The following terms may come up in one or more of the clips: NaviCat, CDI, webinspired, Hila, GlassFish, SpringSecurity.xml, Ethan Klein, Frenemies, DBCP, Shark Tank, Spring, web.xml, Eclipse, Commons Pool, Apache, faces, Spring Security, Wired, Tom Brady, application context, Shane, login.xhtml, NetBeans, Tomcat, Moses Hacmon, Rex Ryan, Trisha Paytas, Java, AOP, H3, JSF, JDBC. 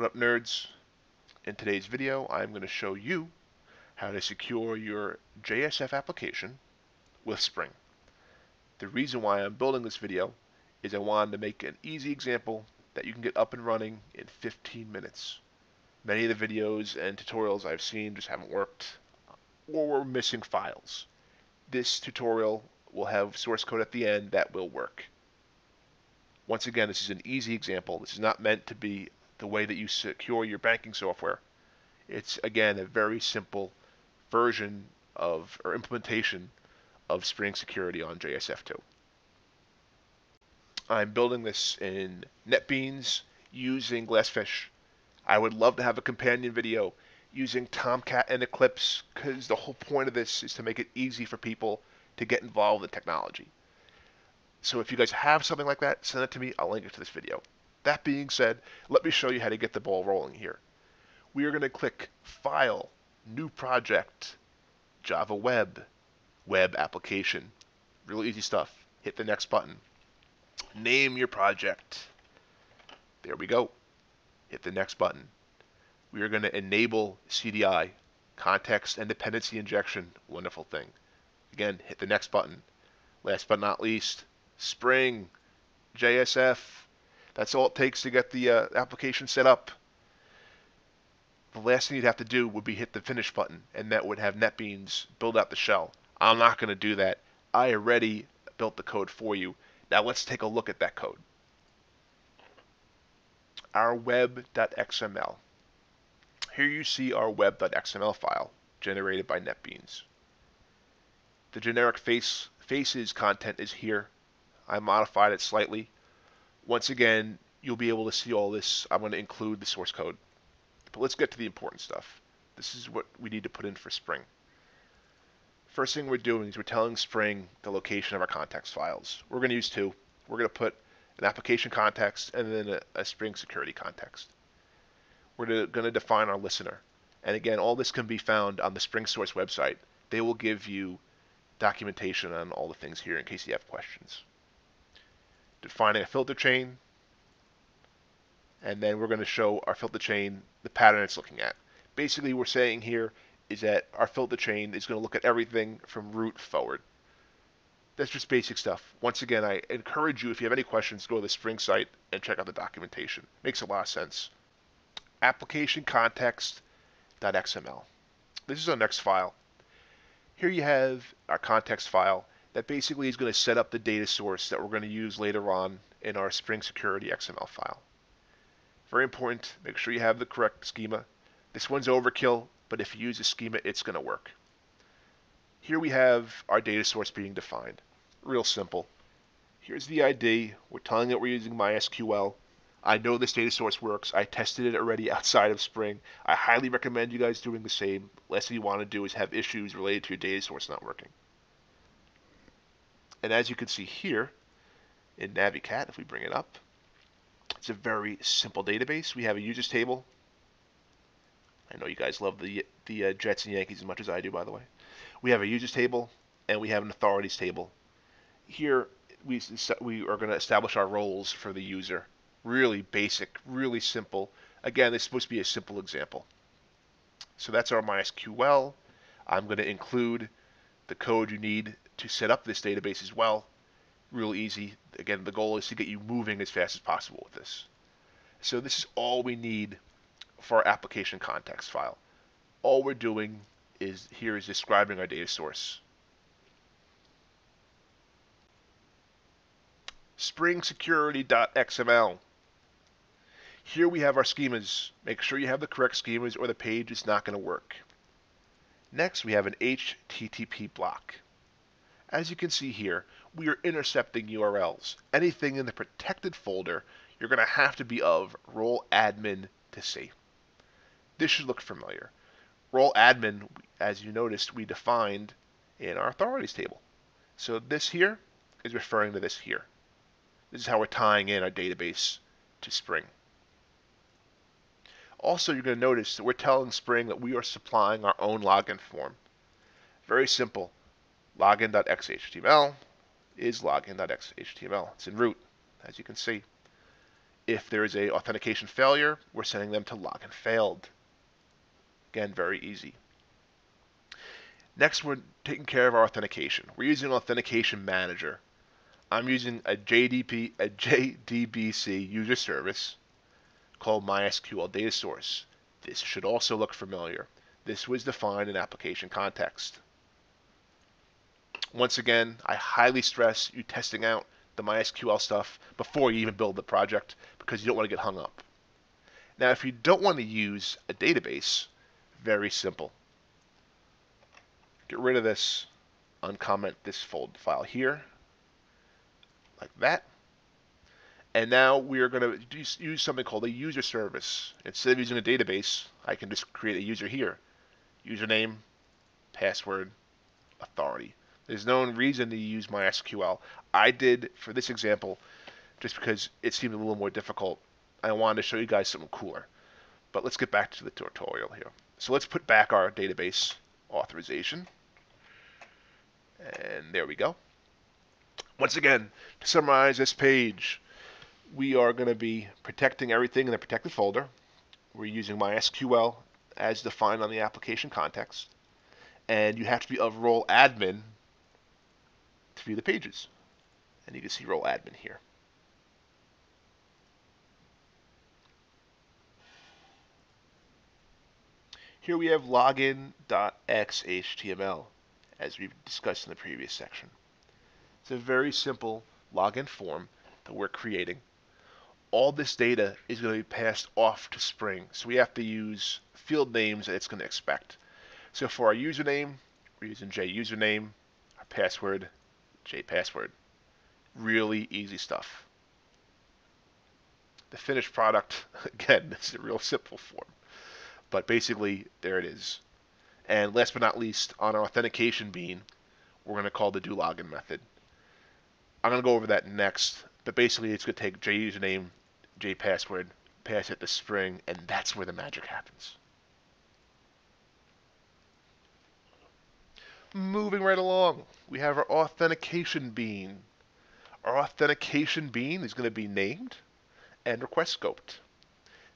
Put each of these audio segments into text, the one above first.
What up, nerds? In today's video, I'm going to show you how to secure your JSF application with Spring. The reason why I'm building this video is I wanted to make an easy example that you can get up and running in 15 minutes. Many of the videos and tutorials I've seen just haven't worked or were missing files. This tutorial will have source code at the end that will work. Once again, this is an easy example. This is not meant to be the way that you secure your banking software. It's, again, a very simple version of, or implementation of, Spring Security on JSF2. I'm building this in NetBeans using GlassFish. I would love to have a companion video using Tomcat and Eclipse, because the whole point of this is to make it easy for people to get involved with technology. So if you guys have something like that, send it to me. I'll link it to this video. That being said, let me show you how to get the ball rolling here. We are going to click File, New Project, Java Web, Web Application. Really easy stuff. Hit the next button. Name your project. There we go. Hit the next button. We are going to enable CDI, context and dependency injection. Wonderful thing. Again, hit the next button. Last but not least, Spring, JSF. That's all it takes to get the application set up. The last thing you'd have to do would be hit the finish button, and that would have NetBeans build out the shell. I'm not going to do that. I already built the code for you. Now let's take a look at that code. Our web.xml. Here you see our web.xml file generated by NetBeans. The generic faces content is here. I modified it slightly. Once again, you'll be able to see all this. I'm going to include the source code. But let's get to the important stuff. This is what we need to put in for Spring. First thing we're doing is we're telling Spring the location of our context files. We're going to use two. We're going to put an application context and then a Spring Security context. We're going to define our listener. And again, all this can be found on the Spring Source website. They will give you documentation on all the things here in case you have questions. Defining a filter chain, and then we're going to show our filter chain the pattern it's looking at. Basically, we're saying here is that our filter chain is going to look at everything from root forward. That's just basic stuff. Once again, I encourage you, if you have any questions, go to the Spring site and check out the documentation. Makes a lot of sense. Application context.xml. This is our next file. Here you have our context file. That basically is going to set up the data source that we're going to use later on in our Spring Security XML file. Very important, make sure you have the correct schema. This one's overkill, but if you use a schema, it's going to work. Here we have our data source being defined. Real simple. Here's the ID. We're telling it we're using MySQL. I know this data source works. I tested it already outside of Spring. I highly recommend you guys doing the same. Last thing you want to do is have issues related to your data source not working. And as you can see here in NaviCat, if we bring it up, it's a very simple database. We have a users table. I know you guys love the Jets and Yankees as much as I do, by the way. We have a users table, and we have an authorities table. Here, we are going to establish our roles for the user. Really basic, really simple. Again, it's supposed to be a simple example. So that's our MySQL. I'm going to include the code you need to set up this database as well. Real easy. Again, the goal is to get you moving as fast as possible with this. So this is all we need for our application context file. All we're doing is here is describing our data source. SpringSecurity.xml. Here we have our schemas. Make sure you have the correct schemas or the page is not going to work. Next, we have an HTTP block. As you can see here, we are intercepting URLs. Anything in the protected folder, you're going to have to be of role admin to see. This should look familiar. Role admin, as you noticed, we defined in our authorities table. So this here is referring to this here. This is how we're tying in our database to Spring. Also, you're going to notice that we're telling Spring that we are supplying our own login form. Very simple. Login.xhtml is login.xhtml. It's in root, as you can see. If there is a authentication failure, we're sending them to login failed. Again, very easy. Next, we're taking care of our authentication. We're using an authentication manager. I'm using a JDBC user service called MySQL data source. This should also look familiar. This was defined in application context. Once again, I highly stress you testing out the MySQL stuff before you even build the project, because you don't want to get hung up. Now, if you don't want to use a database, very simple. Get rid of this, uncomment this fold file here, like that. And now we are going to use something called a user service. Instead of using a database, I can just create a user here. Username, password, authority. There's no reason to use MySQL. I did for this example just because it seemed a little more difficult. I wanted to show you guys something cooler. But let's get back to the tutorial here. So let's put back our database authorization. And there we go. Once again, to summarize this page, we are going to be protecting everything in the protected folder. We're using MySQL as defined on the application context. And you have to be of role admin to view the pages. And you can see role admin here. Here we have login.xhtml, as we've discussed in the previous section. It's a very simple login form that we're creating. All this data is going to be passed off to Spring, so we have to use field names that it's going to expect. So for our username, we're using J_username, our password, J_password. Really easy stuff. The finished product, again, this is a real simple form. But basically, there it is. And last but not least, on our authentication bean, we're going to call the doLogin method. I'm going to go over that next, but basically it's going to take J_username, J_password, pass it to Spring, and that's where the magic happens. Moving right along, we have our authentication bean. Our authentication bean is going to be named and request scoped.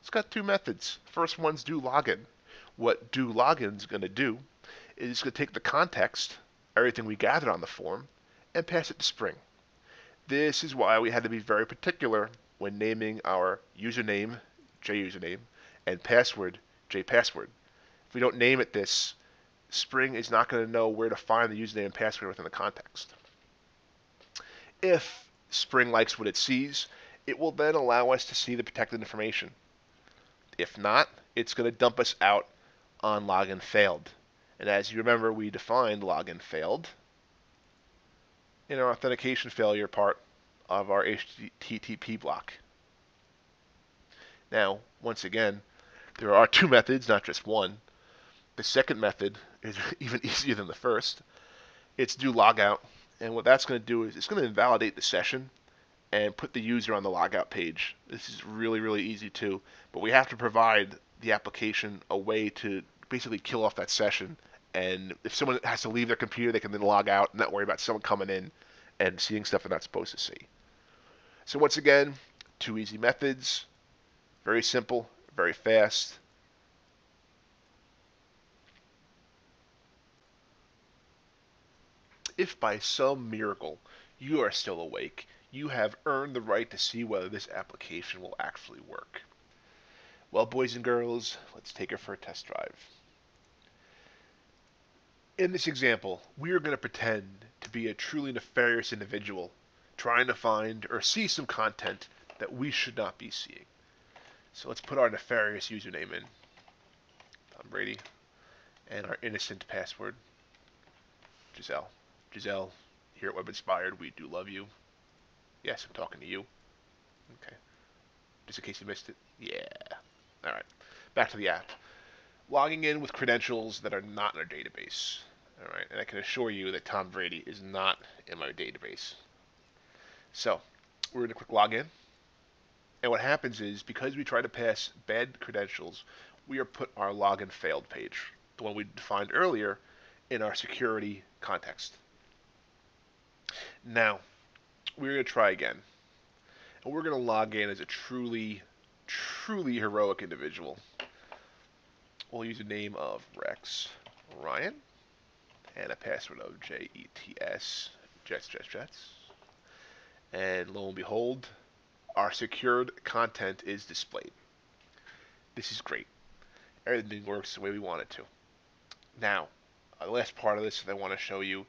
It's got two methods. First one's doLogin. What doLogin is going to do is it's going to take the context, everything we gathered on the form, and pass it to Spring. This is why we had to be very particular when naming our username, J_username, and password, J_password. If we don't name it this, Spring is not going to know where to find the username and password within the context. If Spring likes what it sees, it will then allow us to see the protected information. If not, it's going to dump us out on login failed. And as you remember, we defined login failed in our authentication failure part of our HTTP block. Now, once again, there are two methods, not just one. The second method is even easier than the first. It's doLogout. And what that's going to do is it's going to invalidate the session and put the user on the logout page. This is really, really easy too, but we have to provide the application a way to basically kill off that session. And if someone has to leave their computer, they can then log out and not worry about someone coming in and seeing stuff they're not supposed to see. So once again, two easy methods, very simple, very fast. If by some miracle you are still awake, you have earned the right to see whether this application will actually work. Well, boys and girls, let's take her for a test drive. In this example, we are going to pretend to be a truly nefarious individual trying to find or see some content that we should not be seeing. So let's put our nefarious username in, Tom Brady, and our innocent password, Giselle. Giselle, here at Web Inspired, we do love you. Yes, I'm talking to you. Okay. Just in case you missed it. Yeah. All right. Back to the app. Logging in with credentials that are not in our database. All right. And I can assure you that Tom Brady is not in my database. So we're going to click login. And what happens is, because we try to pass bad credentials, we are put our login failed page, the one we defined earlier in our security context. Now, we're going to try again. and we're going to log in as a truly heroic individual. We'll use the name of Rex Ryan and a password of Jets, Jets. And lo and behold, our secured content is displayed. This is great. Everything works the way we want it to. Now, the last part of this that I want to show you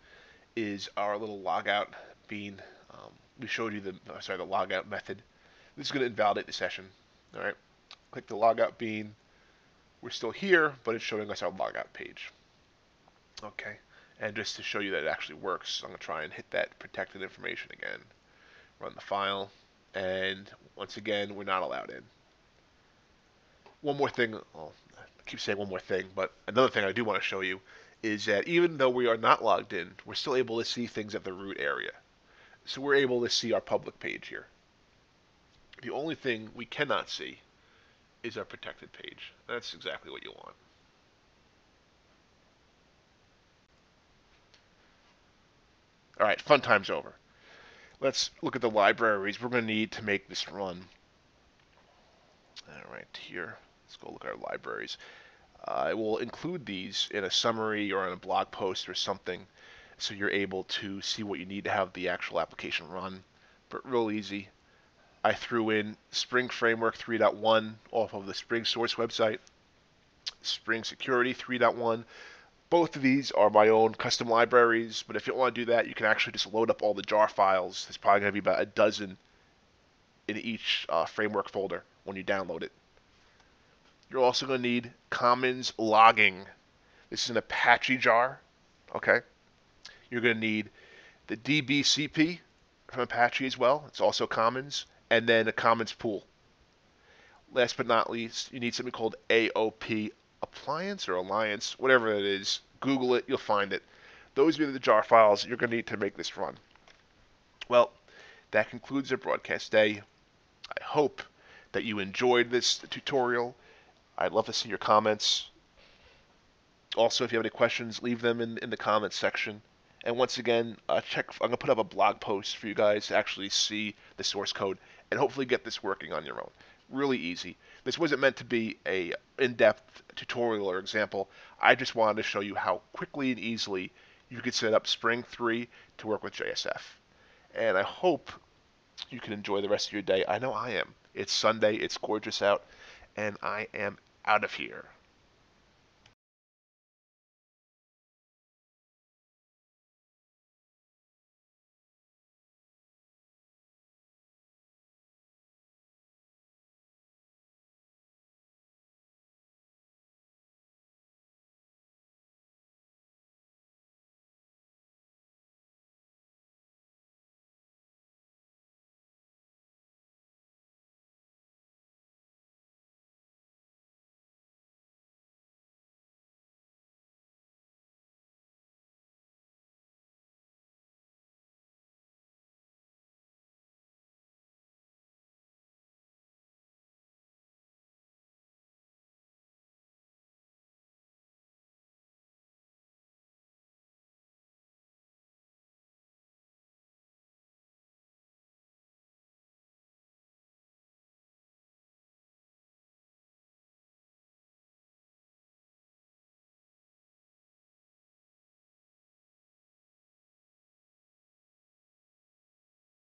is our little logout being, we showed you the logout method. This is going to invalidate the session. All right, click the logout bean. We're still here, but it's showing us our logout page. Okay, and just to show you that it actually works, I'm going to try and hit that protected information again. Run the file, and once again, we're not allowed in. One more thing, well, I keep saying one more thing, but another thing I do want to show you is that even though we are not logged in, we're still able to see things at the root area. So we're able to see our public page here. The only thing we cannot see is our protected page. That's exactly what you want. All right, fun time's over. Let's look at the libraries we're going to need to make this run. All right, here, let's go look at our libraries. I will include these in a summary or in a blog post or something, so you're able to see what you need to have the actual application run, but real easy. I threw in Spring Framework 3.1 off of the Spring Source website, Spring Security 3.1. Both of these are my own custom libraries, but if you want to do that, you can actually just load up all the jar files. There's probably going to be about a dozen in each framework folder when you download it. You're also going to need Commons Logging. This is an Apache jar, okay? You're going to need the DBCP from Apache as well. It's also Commons. And then a Commons Pool. Last but not least, you need something called AOP, Appliance or Alliance, whatever it is. Google it, you'll find it. Those are the jar files you're going to need to make this run. Well, that concludes our broadcast day. I hope that you enjoyed this tutorial. I'd love to see your comments. Also, if you have any questions, leave them in the comments section. And once again, I'm going to put up a blog post for you guys to actually see the source code and hopefully get this working on your own. Really easy. This wasn't meant to be a in-depth tutorial or example. I just wanted to show you how quickly and easily you could set up Spring 3 to work with JSF. And I hope you can enjoy the rest of your day. I know I am. It's Sunday. It's gorgeous out. And I am out of here.